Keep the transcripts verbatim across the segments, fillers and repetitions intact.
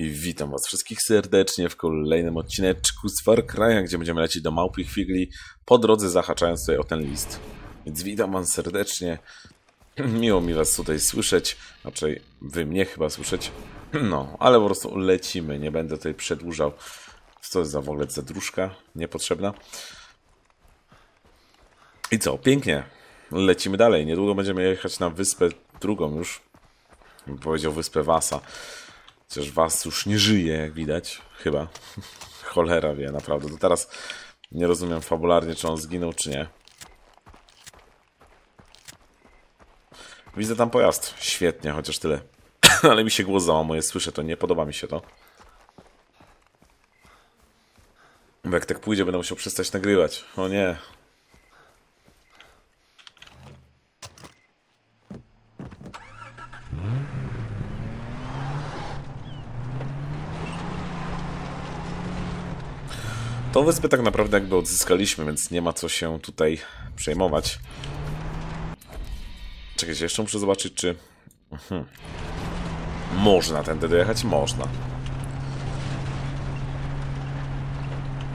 I witam was wszystkich serdecznie w kolejnym odcineczku z Far Cry'a, gdzie będziemy lecieć do Małpich Figli, po drodze zahaczając tutaj o ten list. Więc witam was serdecznie, miło mi was tutaj słyszeć, raczej wy mnie chyba słyszeć, no, ale po prostu lecimy, nie będę tutaj przedłużał. Co jest za w ogóle zadruszka niepotrzebna. I co, pięknie, lecimy dalej, niedługo będziemy jechać na wyspę drugą już, bym powiedział wyspę Vasa. Chociaż Was już nie żyje, jak widać. Chyba. Cholera wie, naprawdę. To teraz nie rozumiem fabularnie, czy on zginął, czy nie. Widzę tam pojazd. Świetnie, chociaż tyle. Ale mi się głos załamuje, słyszę to. Nie podoba mi się to. Bo jak tak pójdzie, będę musiał przestać nagrywać. O nie. Tą wyspę tak naprawdę jakby odzyskaliśmy, więc nie ma co się tutaj przejmować. Czekajcie, jeszcze muszę zobaczyć, czy... Mhm. Można tędy dojechać? Można.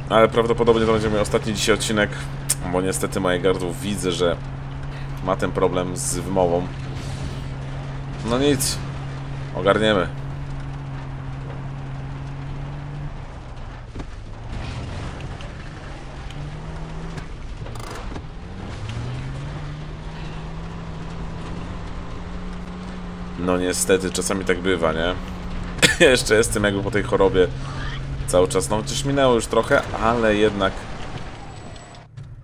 Ale prawdopodobnie to będzie mój ostatni dzisiaj odcinek, bo niestety moje gardło widzę, że ma ten problem z wymową. No nic, ogarniemy. No niestety, czasami tak bywa, nie? Ja jeszcze jestem jakby po tej chorobie cały czas, no chociaż minęło już trochę, ale jednak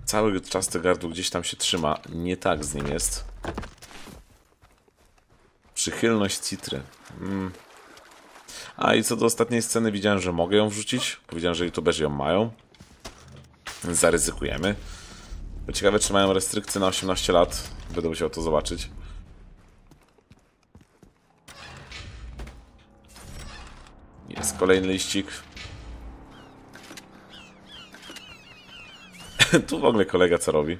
cały czas to gardło gdzieś tam się trzyma. Nie tak z nim jest. Przychylność Citry. Mm. A i co do ostatniej sceny, widziałem, że mogę ją wrzucić. Powiedziałem, że youtuberzy ją mają. Zaryzykujemy. Bo ciekawe, czy mają restrykcje na osiemnaście lat. Będę musiał to zobaczyć. Jest kolejny liścik. Tu w ogóle kolega co robi?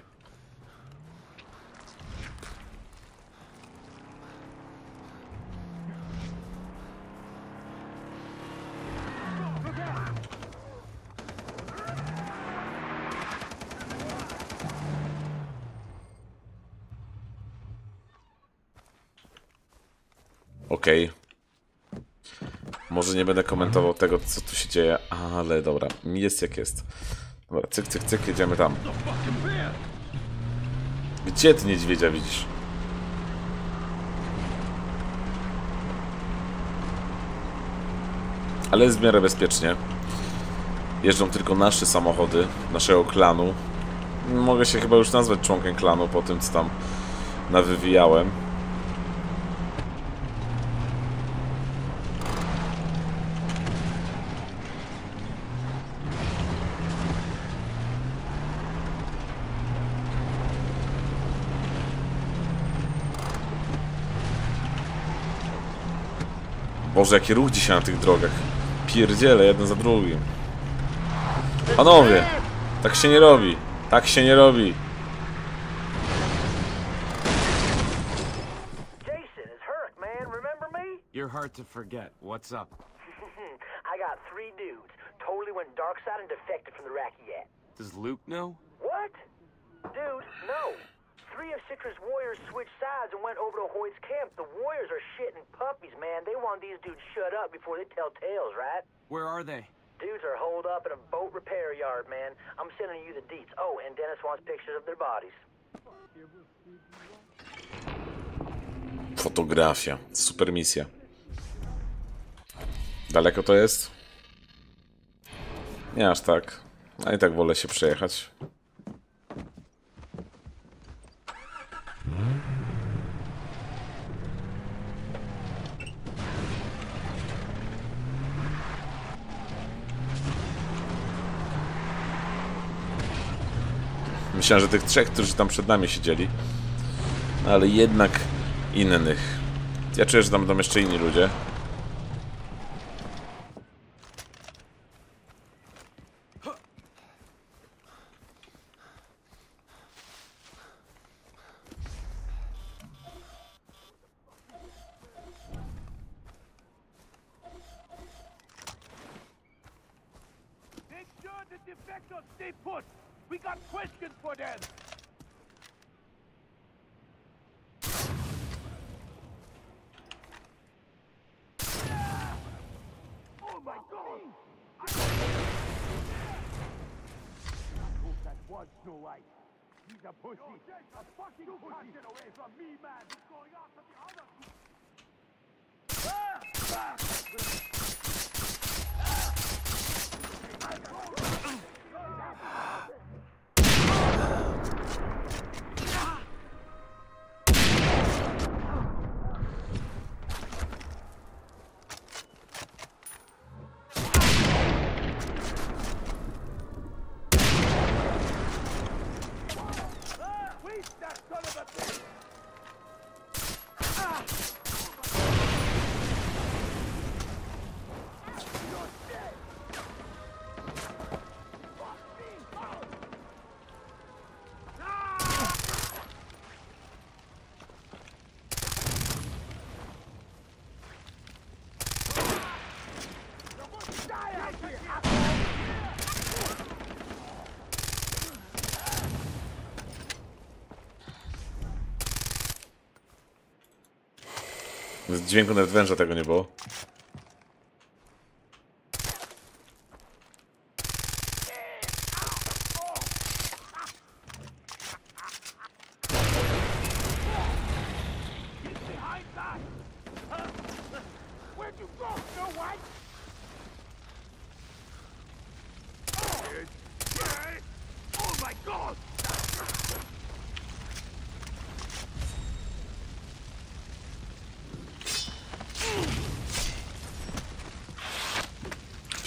Okej. Okay. Może nie będę komentował tego, co tu się dzieje, ale dobra, jest jak jest. Dobra, cyk, cyk, cyk, jedziemy tam. Gdzie ty niedźwiedzia widzisz? Ale jest w miarę bezpiecznie. Jeżdżą tylko nasze samochody, naszego klanu. Mogę się chyba już nazwać członkiem klanu po tym, co tam nawywijałem. Boże, jaki ruch dzisiaj na tych drogach. Pierdziele, jeden za drugim. Panowie, tak się nie robi. Tak się nie robi. Jason is hurt, man. Remember me? You're hard to forget. What's up? I got three dudes. Totally went dark side and defected from the Rakiat. Does Luke know? What? Dude, no. Three of Citra's warriors switched sides and went over to Hoyt's camp. The warriors are shitting puppies, man. They want these dudes shut up before they tell tales, right? Where are they? Dudes are holed up in a boat repair yard, man. I'm sending you the deets. Oh, and Dennis wants pictures of their bodies. Fotografia. Super misja. Daleko to jest? Nie aż tak. A i tak wolę się przejechać. Myślałem, że tych trzech, którzy tam przed nami siedzieli, ale jednak innych. Ja czuję, że tam będą jeszcze inni ludzie. the defectors stay put. We got questions for them. Oh my God! I hope that was Snow White. He's a pussy. Yo, Jake, a fucking you pussy. You can't get away from me, man. He's going after the other. Ah! Ah! Ah! Ah! Z dźwięku nawet węża tego nie było.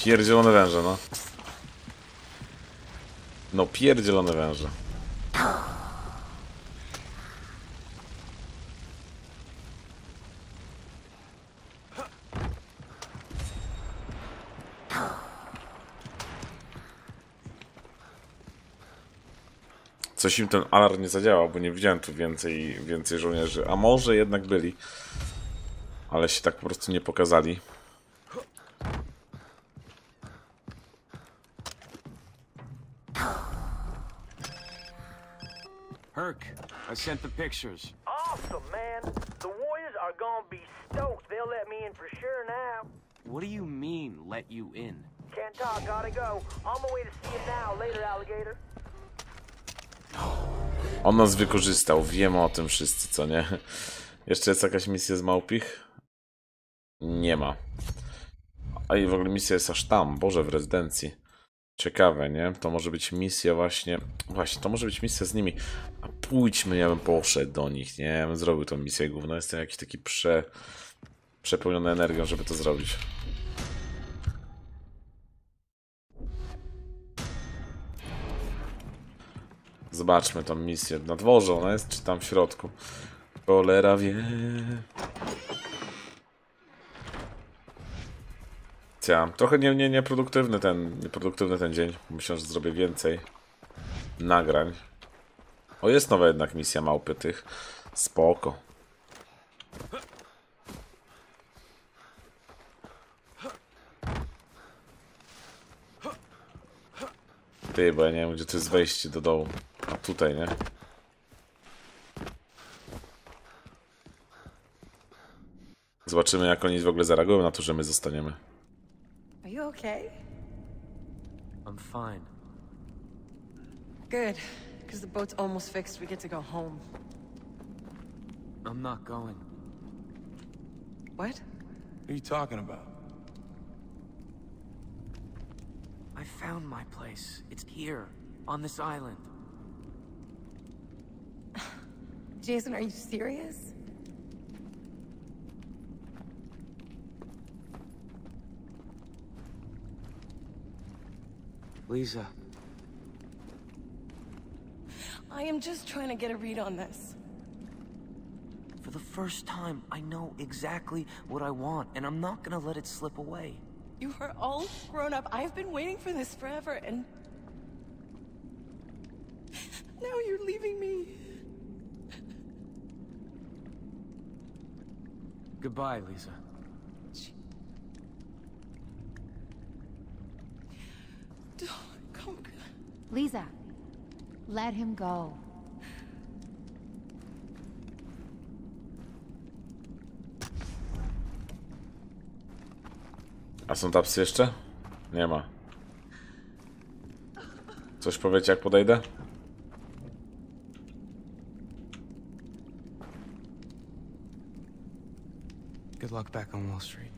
Pierdzielone węże, no. No, pierdzielone węże. Coś im ten alarm nie zadziałał, bo nie widziałem tu więcej, więcej żołnierzy. A może jednak byli. Ale się tak po prostu nie pokazali. I sent the pictures. Awesome, man. The Warriors are gonna be stoked. They'll let me in for sure now. What do you mean, let you in? Can't talk, gotta go. On my way to see you now. Later, alligator. On nas wykorzystał. Wiemy o tym wszyscy, co nie? Jeszcze jest jakaś misja z małpich? Nie ma. A i w ogóle misja jest aż tam. Boże, w rezydencji. Ciekawe, nie? To może być misja właśnie... Właśnie, to może być misja z nimi. A pójdźmy, ja bym poszedł do nich, nie? Ja bym zrobił tą misję gówno. Jestem jakiś taki prze... przepełniony energią, żeby to zrobić. Zobaczmy tą misję. Na dworze ona jest, czy tam w środku? Cholera wie... Trochę nie, nie, nieproduktywny ten, nieproduktywny ten dzień. Myślę, że zrobię więcej nagrań. O, jest nowa jednak misja małpy tych. Spoko. Ty, bo ja nie wiem, gdzie to jest wejście do dołu. A tutaj, nie? Zobaczymy, jak oni w ogóle zareagują na to, że my zostaniemy. You okay? I'm fine. Good, because the boat's almost fixed. We get to go home. I'm not going. What? What are you talking about? I found my place. It's here, on this island. Jason, are you serious? Lisa. I am just trying to get a read on this. For the first time, I know exactly what I want, and I'm not gonna let it slip away. You are all grown up. I've been waiting for this forever, and... now you're leaving me. Goodbye, Lisa. Don't go. Lisa, let him go. A są tam psy jeszcze? Nie ma. Coś powiecie, jak podejdę? Good luck back on Wall Street.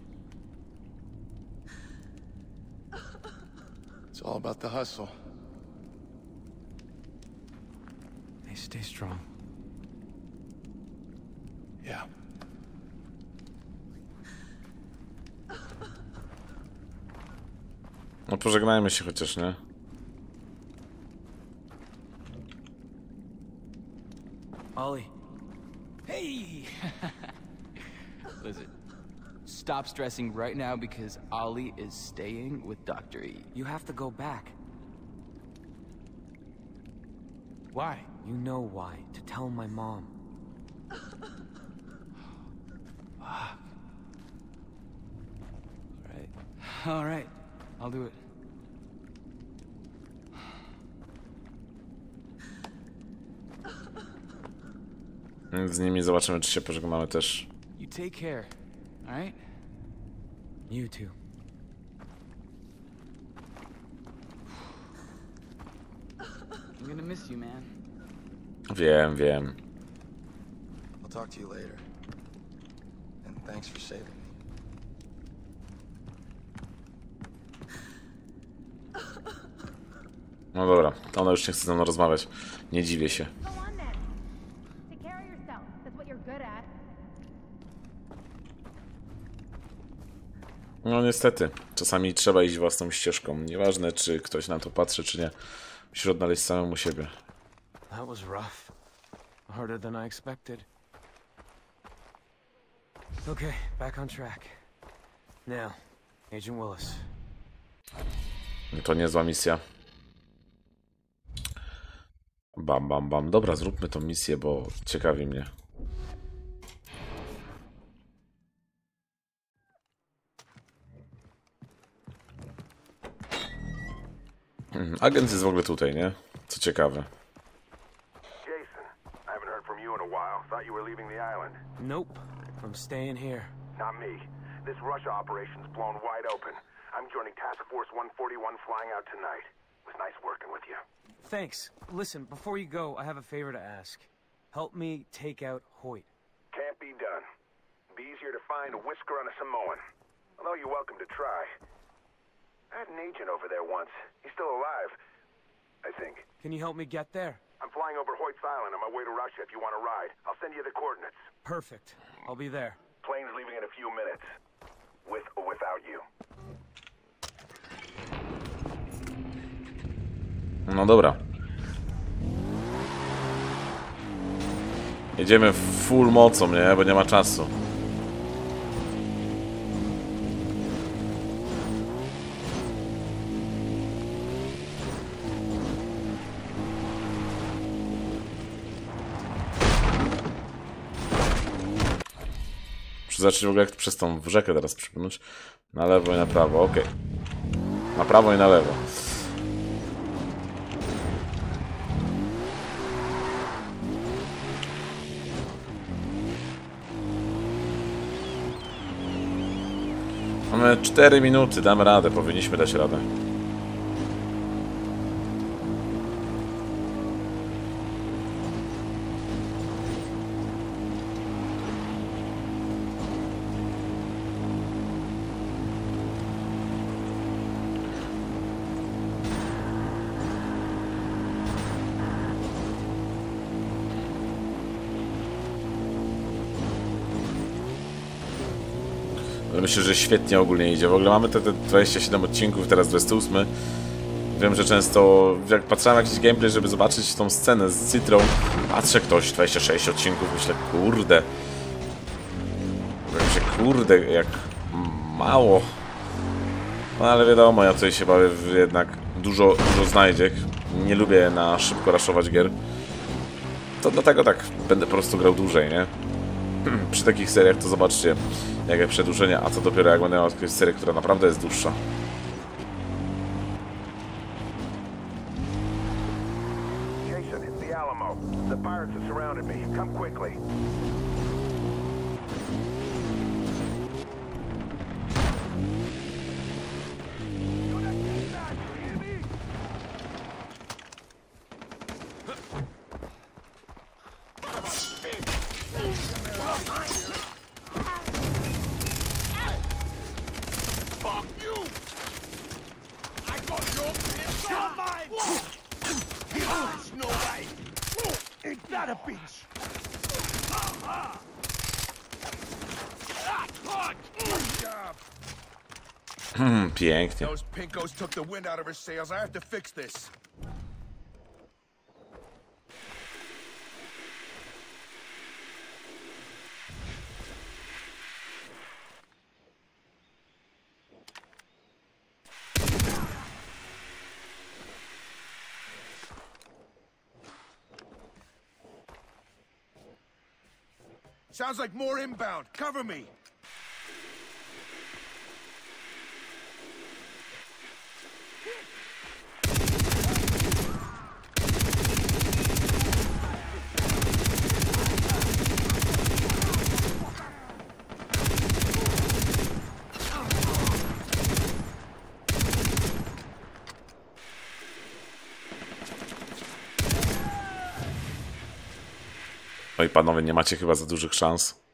It's all about the hustle. They stay strong. Yeah. No pożegnajmy się chociaż, nie? Ollie. Hey! Listen. Stop stressing right now because Ollie is staying with Doctor E. You have to go back. Why? You know why. To tell my mom. Fuck. Alright. Alright. I'll do it. Z nimi zobaczymy, czy się pożegnamy też. You take care, all right? You too. I'm gonna miss you, man. Wiem, wiem. I'll talk to you later. And thanks for saving me. No dobra, to ona już nie chce ze mną rozmawiać. Nie dziwię się. No niestety, czasami trzeba iść własną ścieżką. Nieważne, czy ktoś na to patrzy, czy nie. Musisz odnaleźć samemu siebie. That was rough. Harder than I expected. Okay, back on track. Now, Agent Willis. To niezła misja. Bam, bam, bam. Dobra, zróbmy tą misję, bo ciekawi mnie. Agent jest w ogóle tutaj, nie? Co ciekawe. Jason, I haven't heard from you in a while. Thought you were leaving the island. Nope, I'm staying here. Not me. This Russia operation's blown wide open. I'm joining Task Force one forty-one flying out tonight. It was nice working with you. Thanks. Listen, before you go, I have a favor to ask. Help me take out Hoyt. Can't be done. Be easier to find a whisker on a Samoan. Although you're welcome to try. I had an agent over there once. He's still alive, I think. Can you help me get there? I'm flying over Hoyt's Island on my way to Russia if you want to ride. I'll send you the coordinates. Perfect. I'll be there. Plane's leaving in a few minutes. With or without you. No dobra. Jedziemy full mocą, nie? Bo nie ma czasu. Muszę zacząć w ogóle jak przez tą rzekę teraz przypłynąć. Na lewo i na prawo, okej. Okay. Na prawo i na lewo. Mamy cztery minuty, damy radę, powinniśmy dać radę. Myślę, że świetnie ogólnie idzie. W ogóle mamy te, te dwadzieścia siedem odcinków, teraz dwadzieścia osiem. Wiem, że często jak patrzyłem na jakiś gameplay, żeby zobaczyć tą scenę z Citrą, patrzę ktoś dwadzieścia sześć odcinków, myślę, kurde. Myślę, kurde, jak mało. No ale wiadomo, ja tutaj się bawię w jednak dużo, dużo znajdziek. Nie lubię na szybko raszować gier. To dlatego tak będę po prostu grał dłużej, nie? Przy takich seriach to zobaczcie jakie przedłużenie, a co dopiero jak będę miał jakąś serię, która naprawdę jest dłuższa. Alamo. The pirates have surrounded me. Come quickly. Pięknie. Sounds like more inbound. Cover me. Oj, panowie, nie macie chyba za dużych szans.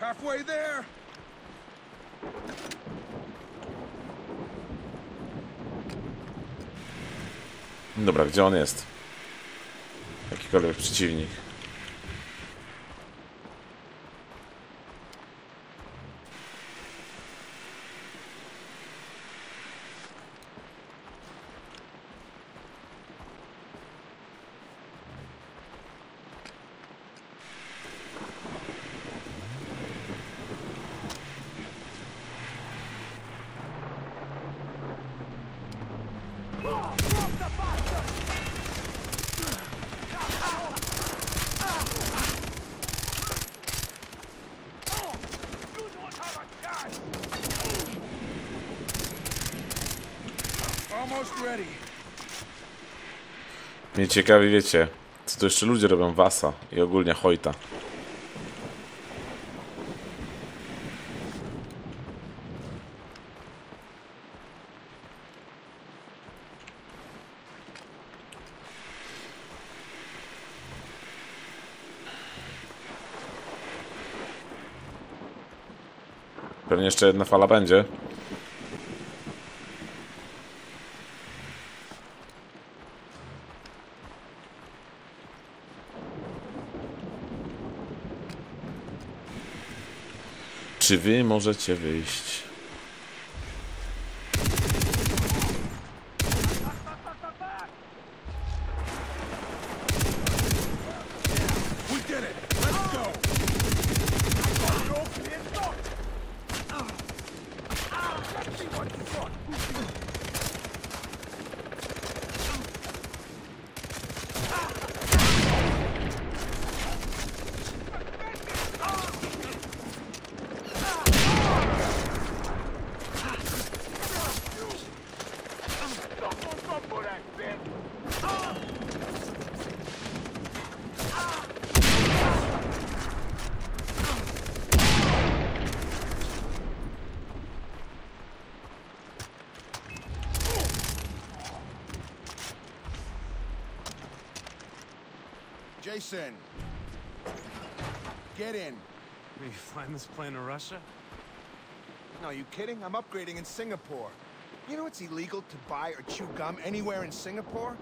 Halfway there. Dobra, gdzie on jest? Jakikolwiek przeciwnik. Mnie ciekawi, wiecie, co to jeszcze ludzie robią Vasa i ogólnie Hoyta. Pewnie jeszcze jedna fala będzie. Czy wy możecie wyjść? Jason, get in. Will you find this plane in Russia? No, you kidding? I'm upgrading in Singapore. You know it's illegal to buy or chew gum anywhere in Singapore?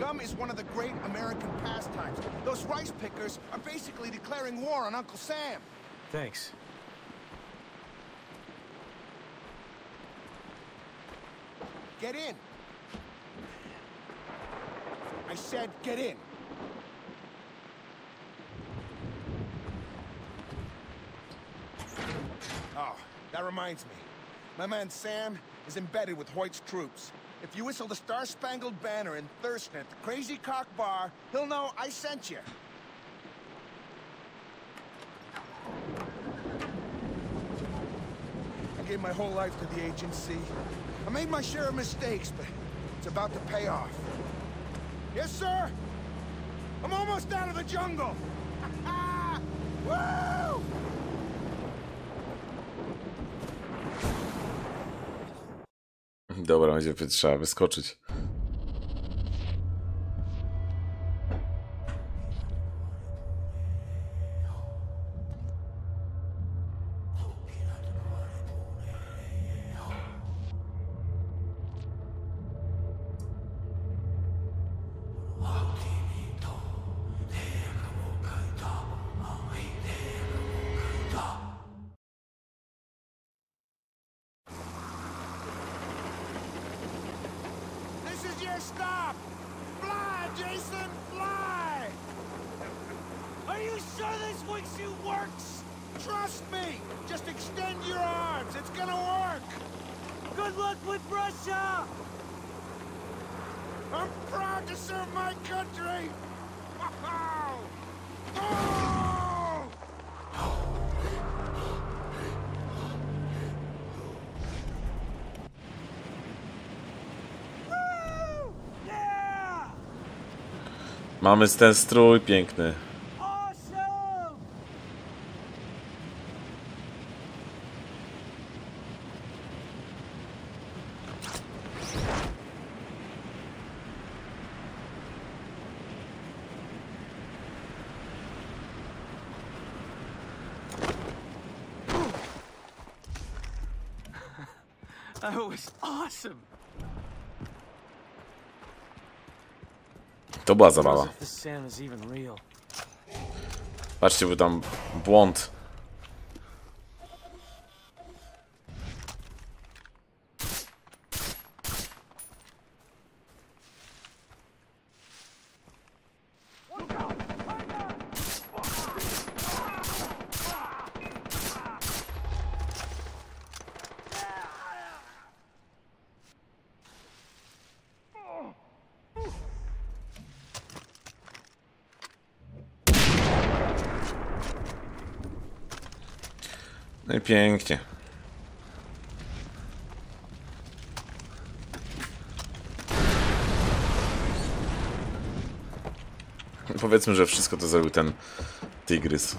Gum is one of the great American pastimes. Those rice pickers are basically declaring war on Uncle Sam. Thanks. Get in. I said get in. Oh, that reminds me. My man Sam is embedded with Hoyt's troops. If you whistle the Star Spangled Banner in Thurston at the Crazy Cock Bar, he'll know I sent you. I gave my whole life to the agency. I made my share of mistakes, but it's about to pay off. Yes, sir! I'm almost out of the jungle! Ha ha! Woo! Dobra, będzie trzeba wyskoczyć. Stop! Fly, Jason, fly! Are you sure this wingsuit works? Trust me! Just extend your arms, it's gonna work! Good luck with Russia! I'm proud to serve my country! Wow! Oh! Mamy ten strój piękny. That was awesome. To była zabawa. Patrzcie, był tam błąd. No i pięknie. Powiedzmy, że wszystko to zrobił ten tygrys.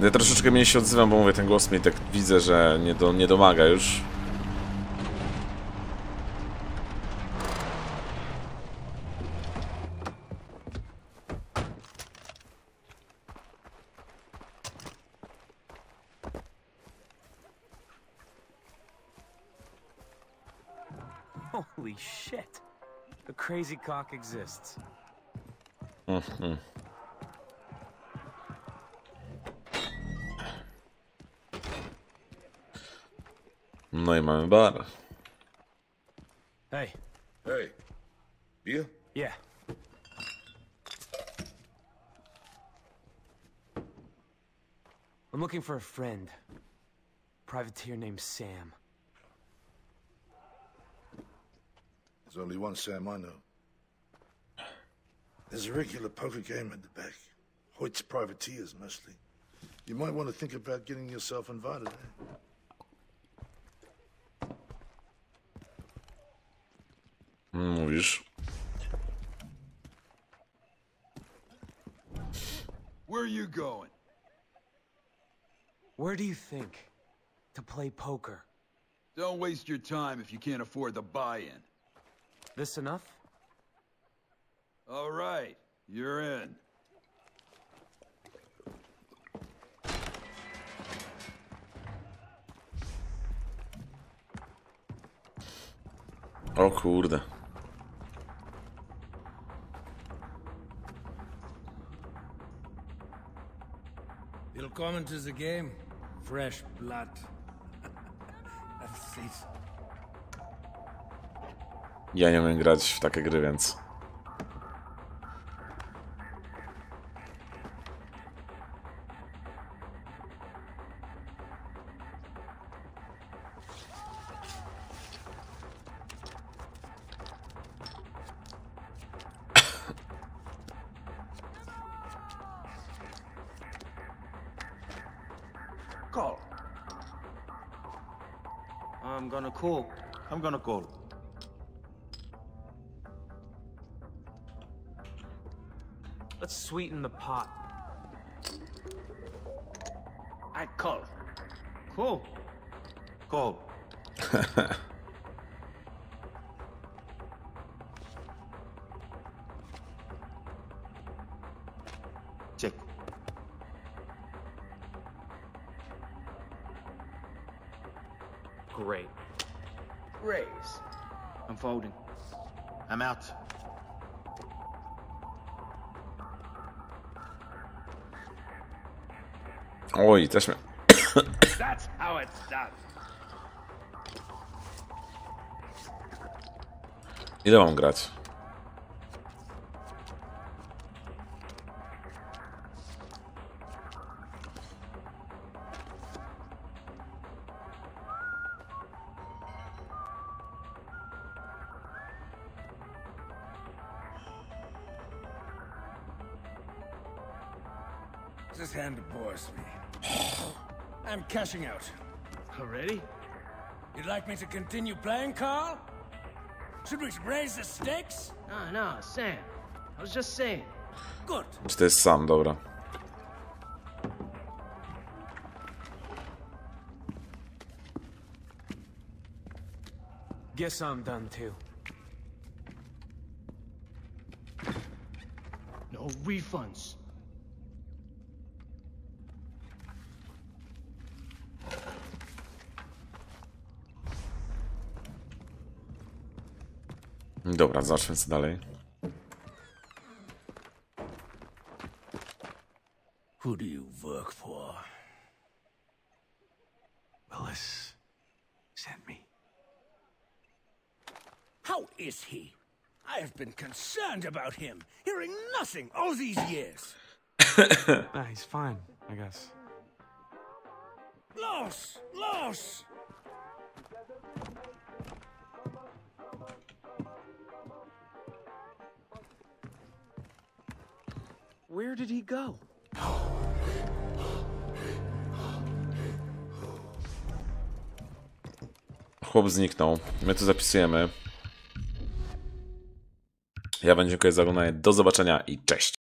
Ja troszeczkę mnie się odzywam, bo mówię, ten głos mnie tak widzę, że nie, do, nie domaga już. Holy shit! The crazy cock exists. Mm-hmm. No i mamy bar. Hey. Hey. Beer? Yeah. I'm looking for a friend. Privateer named Sam. There's only one Sam I know. There's a regular poker game at the back. Hoyt's privateers mostly. You might want to think about getting yourself invited, eh? Mówisz? Where are you going? Where do you think to play poker? Don't waste your time if you can't afford the buy-in. This enough? All right, you're in. O kurde. Willkommen to the game. Fresh blood. Ja nie umiem grać w takie gry, więc... Call. I'm gonna call. I'm gonna call. Let's sweeten the pot. I call. Cool. Call. Check. Great. Raise. I'm folding. I'm out. Oj, też mnie. That's how it's done. Ile mam grać? This hand bores me. I'm cashing out. Already? You'd like me to continue playing, Carl? Should we raise the stakes? No, no, Sam. I was just saying. Good. Czy to jest Sam, dobra. Guess I'm done too. No refunds. Dobra, zacznę co dalej. Who do you work for? Willis sent me. How is he? I have been concerned about him, hearing nothing all these years. Nah, he's fine, I guess. Loss! Loss! Where did he go? Chłop zniknął. My tu zapisujemy. Ja wam dziękuję za oglądanie. Do zobaczenia i cześć.